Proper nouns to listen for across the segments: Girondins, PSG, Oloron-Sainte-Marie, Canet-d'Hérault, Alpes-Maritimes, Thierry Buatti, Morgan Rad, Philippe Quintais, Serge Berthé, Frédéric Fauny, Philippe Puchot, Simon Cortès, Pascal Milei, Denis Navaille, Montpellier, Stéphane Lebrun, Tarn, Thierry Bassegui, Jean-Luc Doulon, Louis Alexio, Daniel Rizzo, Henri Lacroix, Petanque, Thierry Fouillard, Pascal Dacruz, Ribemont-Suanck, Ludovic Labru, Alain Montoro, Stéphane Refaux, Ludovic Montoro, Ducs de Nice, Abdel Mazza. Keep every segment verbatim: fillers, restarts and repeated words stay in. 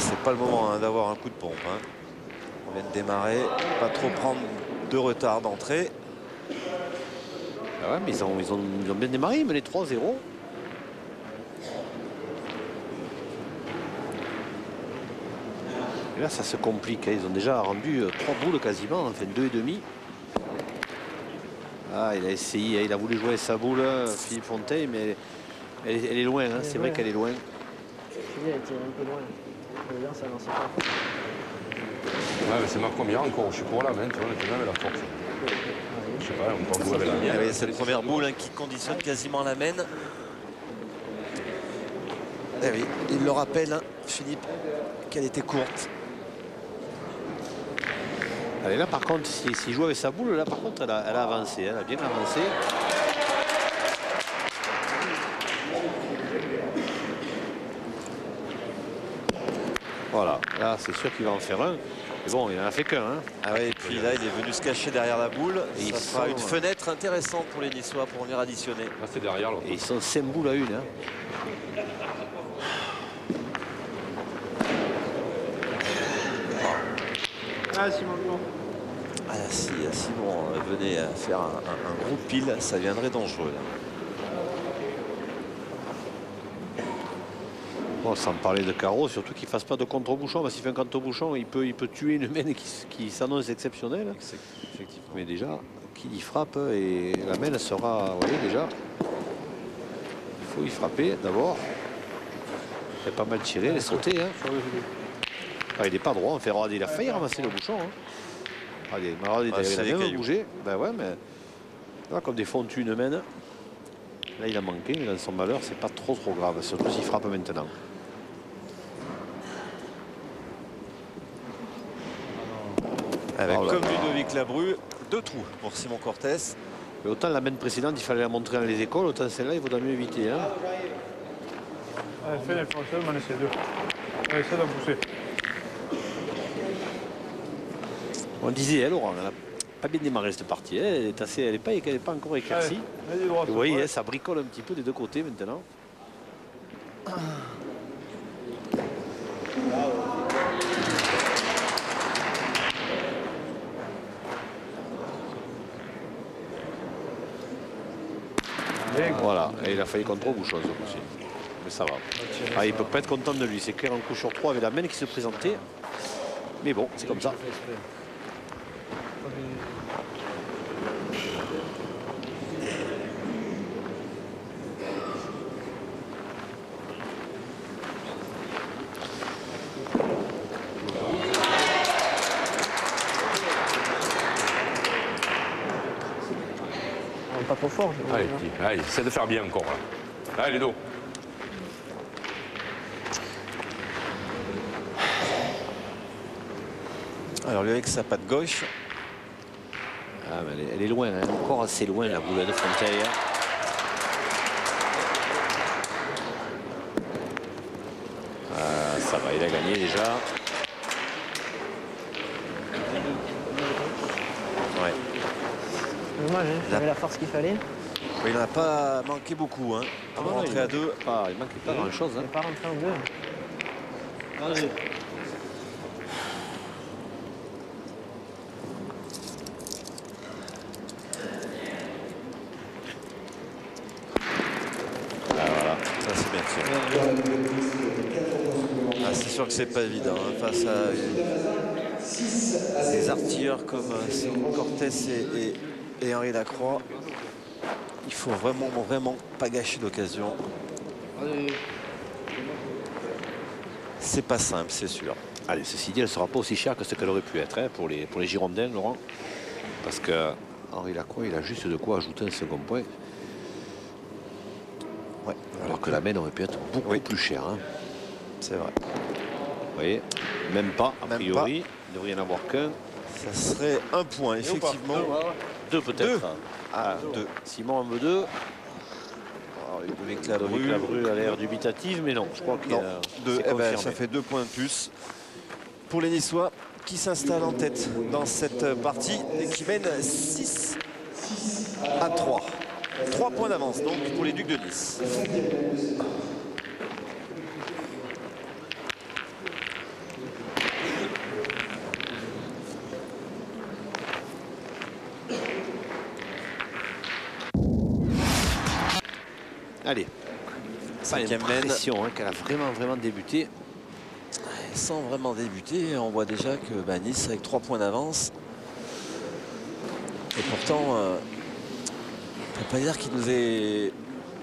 c'est pas le moment hein, d'avoir un coup de pompe. Hein. On vient de démarrer, pas trop prendre de retard d'entrée. Ah ouais, mais ils ont, ils ont, ils ont bien démarré, ils menaient trois zéro. Et là, ça se complique. Hein. Ils ont déjà rendu trois boules quasiment, enfin deux et demi. Ah, il a essayé, il a voulu jouer sa boule, Philippe Fontaine, mais elle, elle est loin. Hein. C'est vrai qu'elle est loin. Elle était un peu loin. Bien, ça n'en pas. Ouais, c'est ma première encore. Je suis pour la main, tu vois, tu vois, la force. Je sais pas, on peut jouer avec la mienne. C'est la première boule hein, qui conditionne quasiment la main. Eh oui, il le rappelle, hein, Philippe, qu'elle était courte. Allez, là, par contre, s'il si joue avec sa boule, là, par contre, elle a, elle a avancé. Elle a bien avancé. Voilà, là, c'est sûr qu'il va en faire un. Mais bon, il n'en a fait qu'un. Hein. Ah ouais, et puis là, il est venu se cacher derrière la boule. Et ça sera une fenêtre intéressante pour les Niçois pour venir additionner. Là, c'est derrière. Là. Et ils sont cinq boules à une. Hein. Ah, Simon, bon. Ah, là, si Simon venait faire un, un, un gros pile, ça deviendrait dangereux. Là. Bon, sans parler de carreau, surtout qu'il ne fasse pas de contre-bouchon, parce qu'il fait un contre-bouchon, il peut, il peut tuer une mène qui, qui s'annonce exceptionnelle. Effectivement. Mais déjà, qu'il y frappe et la mène sera. Vous voyez déjà. Il faut y frapper d'abord. Il a pas mal tiré, il a sauté. Hein. Ah, il n'est pas droit, enfin, il a failli ramasser le bouchon. Hein. Ah, il a bien ah, bougé. Ben ouais, mais là, comme des fonds tuent une mène, là il a manqué, mais dans son malheur, c'est pas trop trop grave, surtout s'il frappe maintenant. Avec, oh là, comme Ludovic Labru, deux trous pour Simon Cortès. Et autant la mène précédente, il fallait la montrer dans les écoles, autant celle-là, il vaudrait mieux éviter. Hein. Ah, elle fait la française, on en essaie deux. On essaie d'en pousser. On disait, elle, Laurent, elle n'a pas bien démarré cette partie. Elle est assez, elle n'est pas, pas encore éclaircie. Allez, droit, vous voyez, ça bricole un petit peu des deux côtés maintenant. Ah. Voilà, et il a failli contre bouchon aussi. Mais ça va. Ah, il ne peut pas être content de lui. C'est clair, un coup sur trois avec la main qui se présentait. Mais bon, c'est comme ça. Pas trop fort. Allez, allez, essaie de faire bien encore. Là. Allez, dos. Alors, lui avec sa patte gauche. Ah, mais elle, est, elle est loin, hein. Encore assez loin la boule de Fontaine. Hein. Ah, ça va, il a gagné déjà. Ouais. Moi, j'avais la force qu'il fallait. Il n'a pas manqué beaucoup. Hein. Ah, non, il ne manquait pas, pas grand-chose. Il n'est pas rentré en deux. Allez. C'est pas évident hein, face à euh, des artilleurs comme euh, Simon Cortès et, et, et Henri Lacroix. Il faut vraiment, vraiment pas gâcher l'occasion. C'est pas simple, c'est sûr. Allez, ceci dit, elle sera pas aussi chère que ce qu'elle aurait pu être hein, pour, les, pour les Girondins, Laurent. Parce que Henri Lacroix, il a juste de quoi ajouter un second point. Ouais, alors que la mène aurait pu être beaucoup oui. plus chère. Hein. C'est vrai. Vous voyez, même pas, a priori, il ne devrait y en avoir qu'un. Ça serait un point, effectivement. Deux, peut-être. Ah, deux. Simon en veut deux. Ludovic Labru a l'air dubitatif, mais non, je crois qu'il a deux. Eh ben, ça fait deux points de plus pour les Niçois qui s'installent en tête dans cette partie et qui mènent six à trois. Trois points d'avance, donc, pour les Ducs de Nice. Allez. Ça a l'impression hein, qu'elle a vraiment, vraiment débuté. Sans vraiment débuter, on voit déjà que bah, Nice avec trois points d'avance. Et pourtant, euh, on ne peut pas dire qu'il nous ait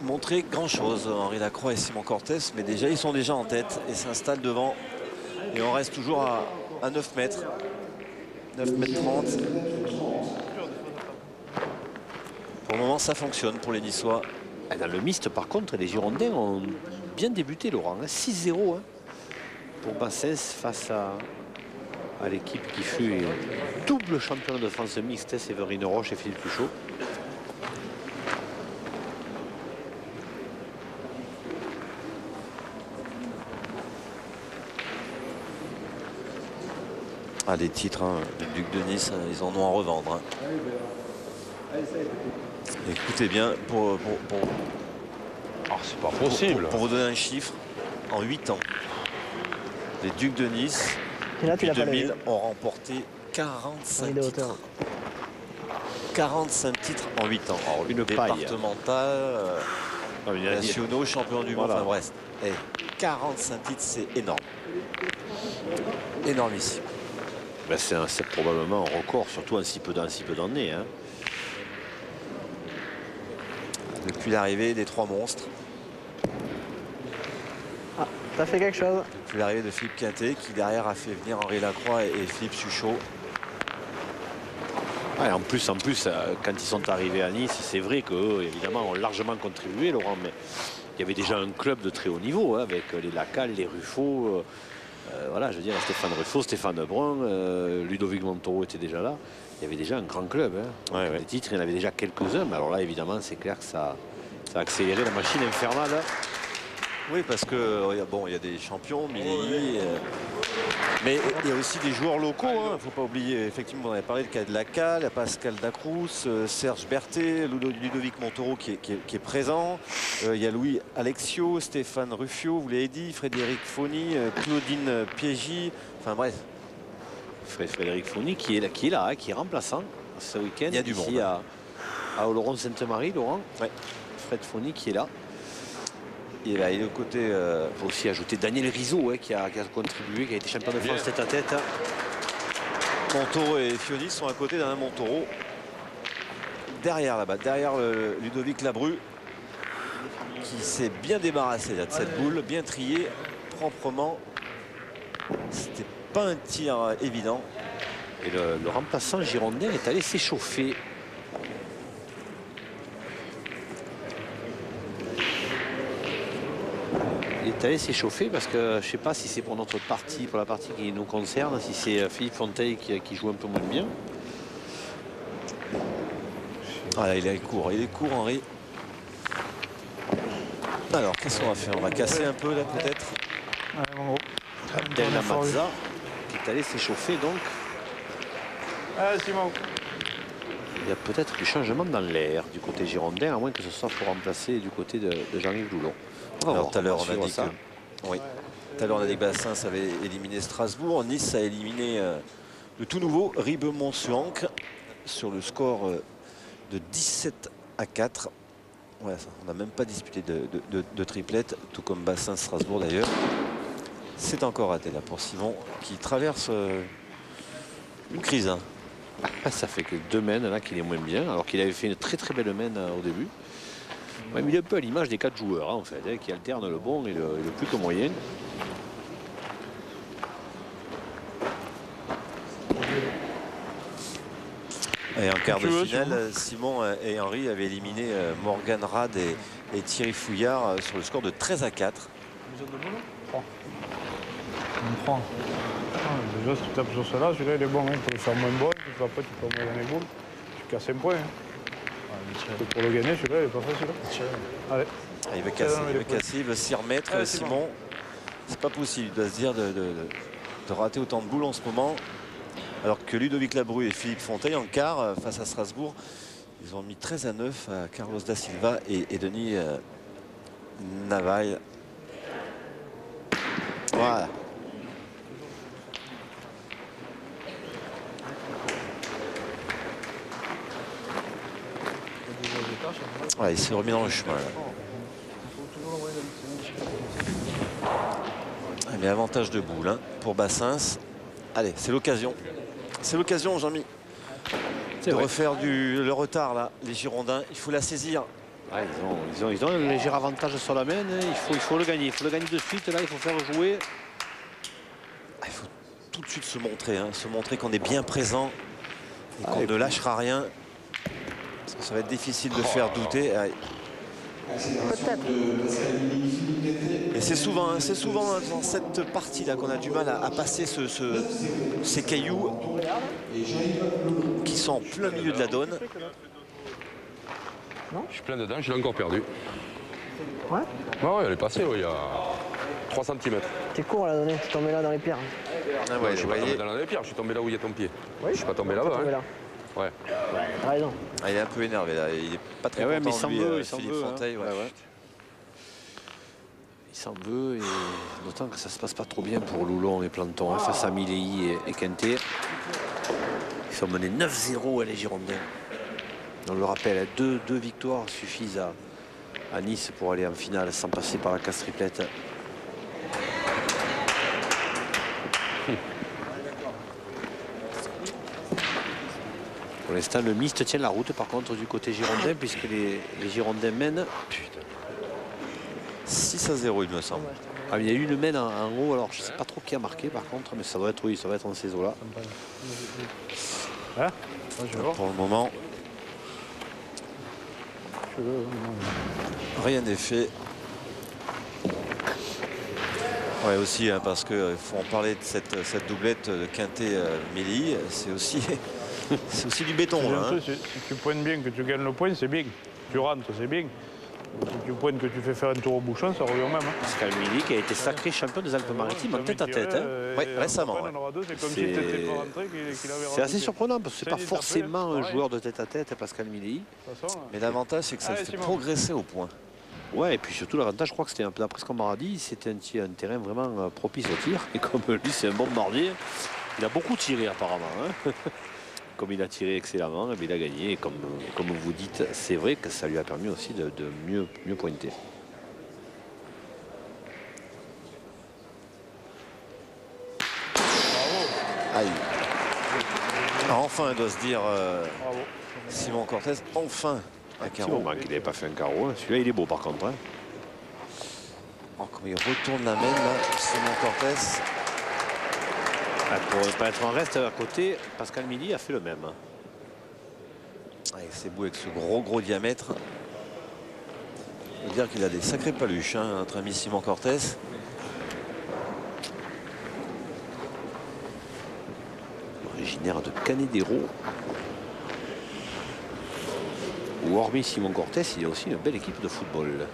montré grand-chose, Henri Lacroix et Simon Cortès, mais déjà, ils sont déjà en tête et s'installent devant. Et on reste toujours à, à neuf mètres. neuf mètres trente. Pour le moment, ça fonctionne pour les Niçois. Dans le mixte, par contre, les Girondins ont bien débuté, Laurent. six zéro hein, pour Bassens face à, à l'équipe qui fut double champion de France mixte, Séverine Roche et Philippe Puchot. Ah, les titres, hein, les Ducs de Nice, ils en ont à revendre. Hein. Écoutez bien, pour, pour, pour, oh, c'est pas possible. Pour, pour, pour vous donner un chiffre, en huit ans, les Ducs de Nice, là, depuis deux mille, ont remporté quarante-cinq titres. quarante-cinq titres en huit ans. Alors, une départementale, euh, non, une nationaux, champion du monde, voilà. Enfin bref. Hey, quarante-cinq titres, c'est énorme. Énormissime. Ben c'est probablement un record, surtout en si peu d'années. Hein. Depuis l'arrivée des trois monstres. Ah, t'as fait quelque chose. Depuis l'arrivée de Philippe Quintais, qui derrière a fait venir Henri Lacroix et, et Philippe Puchot. Ouais, en plus, en plus, quand ils sont arrivés à Nice, c'est vrai qu'eux, évidemment, ont largement contribué, Laurent. Mais il y avait déjà un club de très haut niveau, hein, avec les Lacal, les Ruffaux. Euh, voilà, je veux dire, Stéphane Refaux, Stéphane Lebrun, euh, Ludovic Montoro était déjà là. Il y avait déjà un grand club. Hein. Ouais, ouais. Les titres, il y en avait déjà quelques-uns. Mais alors là, évidemment, c'est clair que ça, ça a accéléré la machine infernale. Oui, parce que, bon, il y a des champions, Milei, oui. euh, mais il y a aussi des joueurs locaux. Il hein, ne faut pas oublier, effectivement, on avait parlé du cas de Lacal, Pascal Dacruz, Serge Berthé, Ludovic Montoro qui est, qui est, qui est présent. Euh, il y a Louis Alexio, Stéphane Ruffio, vous l'avez dit, Frédéric Fauny, Claudine Piégie, enfin bref. Frédéric Fauny qui est là, qui est, là, hein, qui est remplaçant ce week-end. Il y a du monde. Ici à, à Oloron-Sainte-Marie, Laurent. Ouais. Fred Fauny qui est là. Il est au côté, il euh, faut aussi ajouter Daniel Rizzo hein, qui, a, qui a contribué, qui a été champion de France tête à tête. Hein. Montoro et Fioni sont à côté d'un Montoro. Derrière là-bas, derrière le Ludovic Labru, qui s'est bien débarrassé là, de cette boule, bien triée, proprement. C'était pas un tir euh, évident. Et le, le remplaçant girondin est allé s'échauffer. Il est allé s'échauffer parce que je ne sais pas si c'est pour notre partie, pour la partie qui nous concerne, si c'est Philippe Fontaine qui, qui joue un peu moins bien. Ah là, il est court, il est court Henri. Alors qu'est-ce qu'on va faire? On va casser un peu là peut-être. Abdel Mazza qui est allé s'échauffer donc. Ah, Simon. Il y a peut-être du changement dans l'air du côté girondin, à moins que ce soit pour remplacer du côté de, de Jean-Luc Doulon. Alors tout à l'heure on a dit que, oui, tout à l'heure on a dit que Bassens avait éliminé Strasbourg. Nice a éliminé euh, le tout nouveau Ribemont-Suanck sur le score euh, de dix-sept à quatre. Ouais, ça, on n'a même pas disputé de, de, de, de triplette, tout comme Bassens-Strasbourg d'ailleurs. C'est encore raté là pour Simon qui traverse euh, une crise. Hein. Ça fait que deux mènes là qu'il est moins bien, alors qu'il avait fait une très très belle mène euh, au début. Ouais, mais il est un peu à l'image des quatre joueurs hein, en fait, hein, qui alternent le bon et le, et le plus que moyen. Et en quart de finale, Simon et Henri avaient éliminé Morgan Rad et, et Thierry Fouillard sur le score de treize à quatre. trois. Déjà, si tu tapes sur cela, celui-là il est bon, il faut le faire moins bon, puis après tu peux envoyer les boules, tu casses un point. Pour le gagner, celui-là, il n'est pas facile. Allez. Ah, il veut casser, il veut casser, il veut s'y remettre. Allez, Simon, bon. C'est pas possible, il doit se dire de, de, de rater autant de boules en ce moment. Alors que Ludovic Labru et Philippe Fontaine, en quart, face à Strasbourg, ils ont mis treize à neuf à Carlos da Silva et, et Denis euh, Navaille. Voilà. Ouais, il s'est remis dans le chemin. Là. mais avantage de boule hein, pour Bassens. Allez, c'est l'occasion. C'est l'occasion, Jean-Mi, de vrai. refaire du, le retard, là, les Girondins. Il faut la saisir. Ouais, ils, ont, ils, ont, ils ont un léger avantage sur la main. Hein. Il, faut, il faut le gagner. Il faut le gagner de suite. Là, il faut faire jouer. Ah, il faut tout de suite se montrer. Hein. Se montrer qu'on est bien présent et qu'on ah, ne lâchera rien. Parce que ça va être difficile de oh, faire douter. Alors. Peut-être. Et c'est souvent, hein, c'est souvent hein, dans cette partie-là qu'on a du mal à, à passer ce, ce, ces cailloux qui sont en plein milieu de la donne. Non, je suis plein dedans, je l'ai encore perdu. Ouais. Ah ouais, elle est passée, ouais, il y a trois centimètres. T'es court là, donné, je suis tombé là dans les pierres. Ah ouais, non, je suis pas tombé dans les pierres, je suis tombé là où il y a ton pied. Oui, je suis pas tombé là-bas. Hein. Là. Ouais. Ah, ah, il est un peu énervé là, il est pas très ouais, content lui, veut, Philippe Fontaine. Hein. Ouais. Ouais, ouais. Il s'en veut, et d'autant que ça se passe pas trop bien pour Loulon et Planton, hein, face à Milei et, et Quintais. Ils sont menés neuf zéro à les Girondins. On le rappelle, deux, deux victoires suffisent à, à Nice pour aller en finale sans passer par la casse triplette. Pour l'instant, le mixte tient la route, par contre, du côté girondin, puisque les, les Girondins mènent. Putain. six à zéro, il me semble. Ah, il y a eu une mène en, en haut, alors je ne sais pas trop qui a marqué, par contre, mais ça doit être, oui, ça doit être en ces eaux-là. Voilà. Pour le moment, rien n'est fait. Ouais, aussi, hein, parce qu'il faut en parler de cette, cette doublette de Quintais-Milei, c'est aussi... C'est aussi du béton. Là, hein. Si tu pointes bien, que tu gagnes le point, c'est bien. Tu rentres, c'est bien. Si tu pointes, que tu fais faire un tour au bouchon, ça revient au même. Hein. Pascal Milei qui a été sacré champion des Alpes-Maritimes en tête à tête. Hein. Oui, récemment. Ouais. C'est assez surprenant parce que c'est pas forcément un joueur de tête à tête, Pascal Milei. Mais l'avantage, c'est que ça fait progresser au point. Ouais, et puis surtout l'avantage, je crois que c'était un peu d'après ce qu'on m'a dit, c'était un, un terrain vraiment propice au tir. Et comme lui, c'est un bombardier, il a beaucoup tiré apparemment. Hein. Comme il a tiré excellemment, il a gagné. Et comme, comme vous dites, c'est vrai que ça lui a permis aussi de, de mieux, mieux pointer. Bravo. Enfin, doit se dire euh, Simon Cortès, enfin un carreau. Il n'avait pas fait un carreau. Hein. Celui-là, il est beau par contre. Hein. Oh, comme il retourne la main, là, Simon Cortès. Ah, pour ne pas être en reste à côté, Pascal Milei a fait le même. C'est beau avec ce gros gros diamètre. Il faut dire qu'il a des sacrés paluches, hein, notre ami Simon Cortès. Originaire de Canet-d'Hérault. Où hormis Simon Cortès, il y a aussi une belle équipe de football.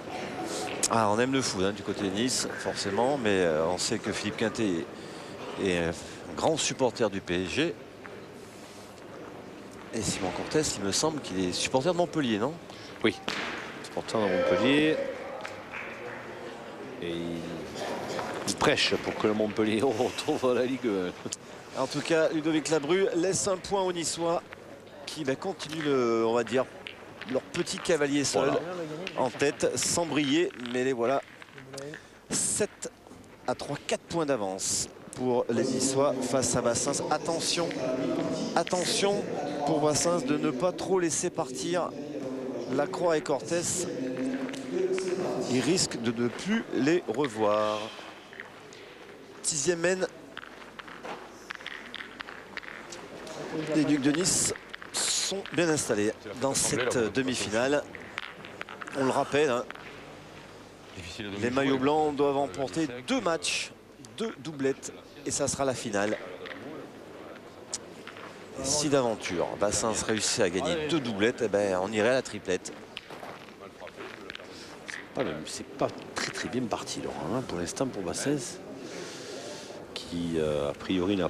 Ah, on aime le foot hein, du côté de Nice, forcément, mais euh, on sait que Philippe Quintais est euh, grand supporter du P S G. Et Simon Cortès, il me semble qu'il est supporter de Montpellier, non? Oui, supporter de Montpellier. Et il... il prêche pour que le Montpellier retrouve la Ligue un. En tout cas, Ludovic Labru laisse un point aux Niçois qui bah, continue, le, on va dire, leur petit cavalier seul voilà. en tête, sans briller. Mais les voilà, sept à trois, quatre points d'avance pour les Niçois face à Bassens. Attention, attention pour Bassens de ne pas trop laisser partir Lacroix et Cortès. Ils risquent de ne plus les revoir. Sixième mène des Ducs de Nice sont bien installés dans cette demi-finale. On le rappelle, hein, les maillots blancs doivent emporter deux matchs, deux doublettes, et ça sera la finale. Et si d'aventure Bassens réussit à gagner deux doublettes, eh ben, on irait à la triplette. C'est pas très très bien parti, Laurent, hein, pour l'instant pour Bassens, qui euh, a priori n'a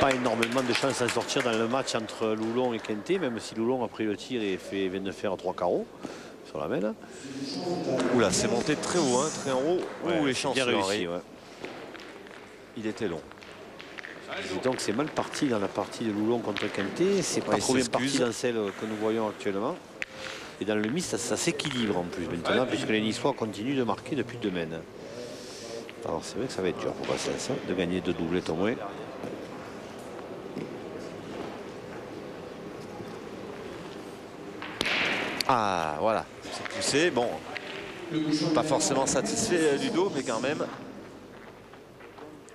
pas énormément de chances à sortir dans le match entre Loulon et Quintais, même si Loulon a pris le tir et fait vingt-neuf à trois carreaux. La main. Oula, c'est monté très haut, hein, très en haut. Ouais, Ouh, les chances bien réussi, ouais. Il était long. Et donc c'est mal parti dans la partie de Loulon contre Quintais. C'est pas ouais, trop bien parti dans celle que nous voyons actuellement. Et dans le mix, ça, ça s'équilibre en plus maintenant, ouais, puisque les Niçois continuent de marquer depuis deux mènes. Alors c'est vrai que ça va être dur pour Bassens hein, de gagner deux doublettes au moins. Ah voilà, c'est poussé, bon, pas forcément satisfait Ludo, mais quand même,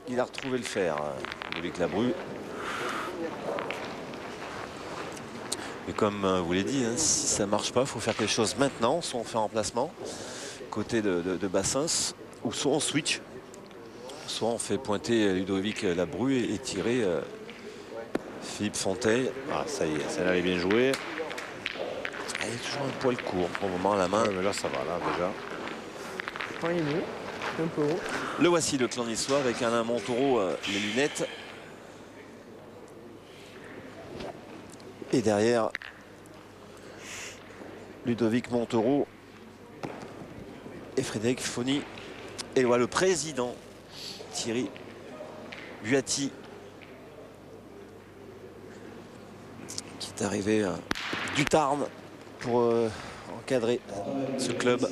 il a retrouvé le fer, Ludovic Labru. Et comme vous l'avez dit, hein, si ça ne marche pas, il faut faire quelque chose maintenant, soit on fait un remplacement, côté de, de, de Bassens, ou soit on switch, soit on fait pointer Ludovic Labru et, et tirer euh, Philippe Fontaine. Ah ça y est, celle-là elle est bien jouée. Elle est toujours un poil court pour le moment à la main. Ouais, mais là ça va, là déjà. Enfin, il est mieux. Un peu haut. Le voici le clan niçois avec Alain Montoro, euh, les lunettes. Et derrière, Ludovic Montoro et Frédéric Fauny. Et voilà le président Thierry Buatti qui est arrivé euh, du Tarn pour euh, encadrer ce club.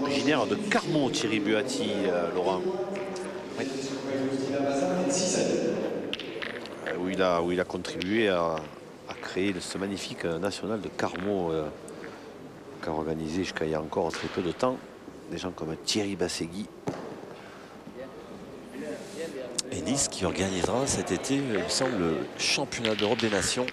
Originaire de Carmo, Thierry Buatti, euh, Laurent. Oui. Euh, où, il a, où il a contribué à, à créer ce magnifique national de Carmo euh, qu'a organisé jusqu'à il y a encore très peu de temps des gens comme Thierry Bassegui. Et Nice qui organisera cet été, il me semble, le championnat d'Europe des Nations.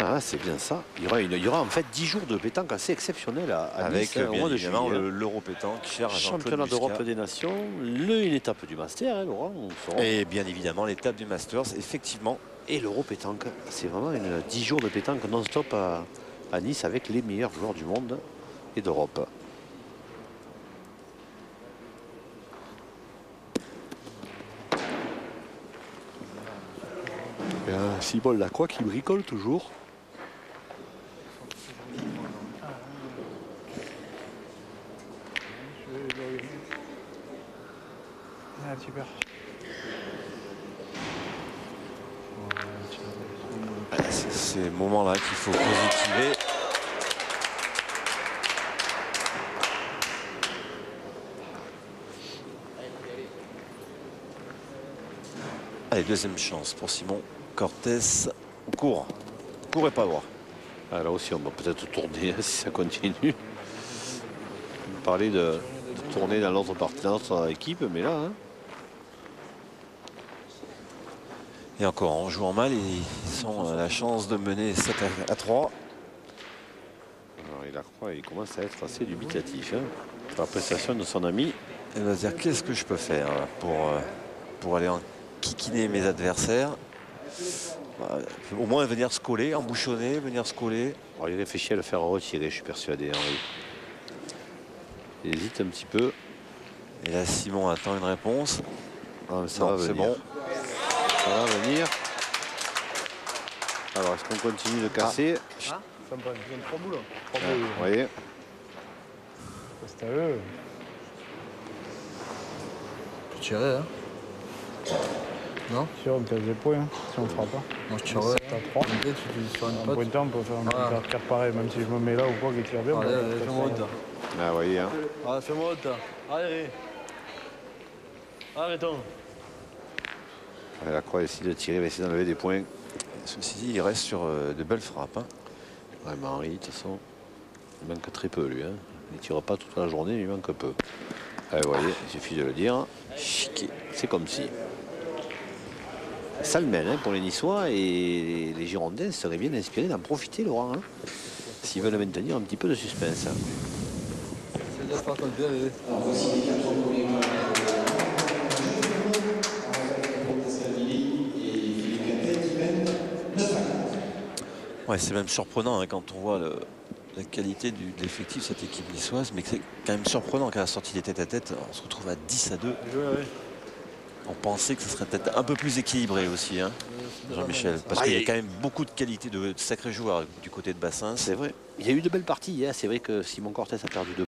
Ah, c'est bien ça. Il y, aura une, il y aura en fait dix jours de pétanque assez exceptionnels à, à avec Nice, bien évidemment l'Euro pétanque, cher championnat d'Europe des Nations, le, une étape du Master, hein, Laurent. Et bien évidemment l'étape du Masters, effectivement. Et l'Euro pétanque, c'est vraiment une dix jours de pétanque non-stop à, à Nice avec les meilleurs joueurs du monde et d'Europe. Simon Lacroix qui bricole toujours. Ah, super. C'est ces moments-là qu'il faut positiver. Allez, deuxième chance pour Simon Cortès. Court. Court et pas voir. Ah, là aussi, on va peut-être tourner hein, si ça continue. On parlait de, de tourner dans l'autre partie, dans notre équipe, mais là. Hein. Et encore, en jouant mal, ils ont la chance de mener sept à trois. Alors, il a croix, il commence à être assez dubitatif. Hein, par la prestation de son ami. Il va se dire qu'est-ce que je peux faire pour, pour aller en enquiquiner mes adversaires. Bah, au moins venir se coller, embouchonner, venir se coller. Alors, il réfléchit à le faire retirer, je suis persuadé, Henri. Il hésite un petit peu. Et là, Simon attend une réponse. Ah, mais ça non, va venir. Bon. Ça va venir. Alors, est-ce qu'on continue de casser? Ah, ça me prend bien trois boules. Trois boules. Vous voyez. C'est à eux. Tu peux tirer, hein? Non, on casse des points, hein, si on ne fera pas. Moi je tire sept à trois. Tu dis sur une pote. En pointant, on peut faire un voilà. Car pareil, même si je me mets là ou quoi, qu'il tire bien. Allez, allez, fais-moi haute. Ah, vous voyez, hein. Ah, fais-moi haute. Allez, arrêtons. La croix essaie de tirer, va essayer d'enlever des points. Ceci dit, il reste sur euh, de belles frappes. Hein. Ouais, mais Henri, de toute façon, il manque très peu, lui. Hein. Il ne tire pas toute la journée, il manque peu. Allez, vous voyez, il suffit de le dire. Chiqué, c'est comme si. Ça le mène hein, pour les Niçois et les Girondins seraient bien inspirés d'en profiter, Laurent, hein, s'ils veulent maintenir un petit peu de suspense. Hein. Ouais, c'est même surprenant hein, quand on voit le, la qualité du, de l'effectif de cette équipe niçoise, mais c'est quand même surprenant qu'à la sortie des têtes à tête, on se retrouve à dix à deux. Ouais, ouais. On pensait que ce serait peut-être un peu plus équilibré aussi, hein, Jean-Michel. Parce qu'il y a quand même beaucoup de qualité de, de sacrés joueurs du côté de Bassens. C'est vrai. Il y a eu de belles parties hier. C'est vrai que Simon Cortès a perdu deux.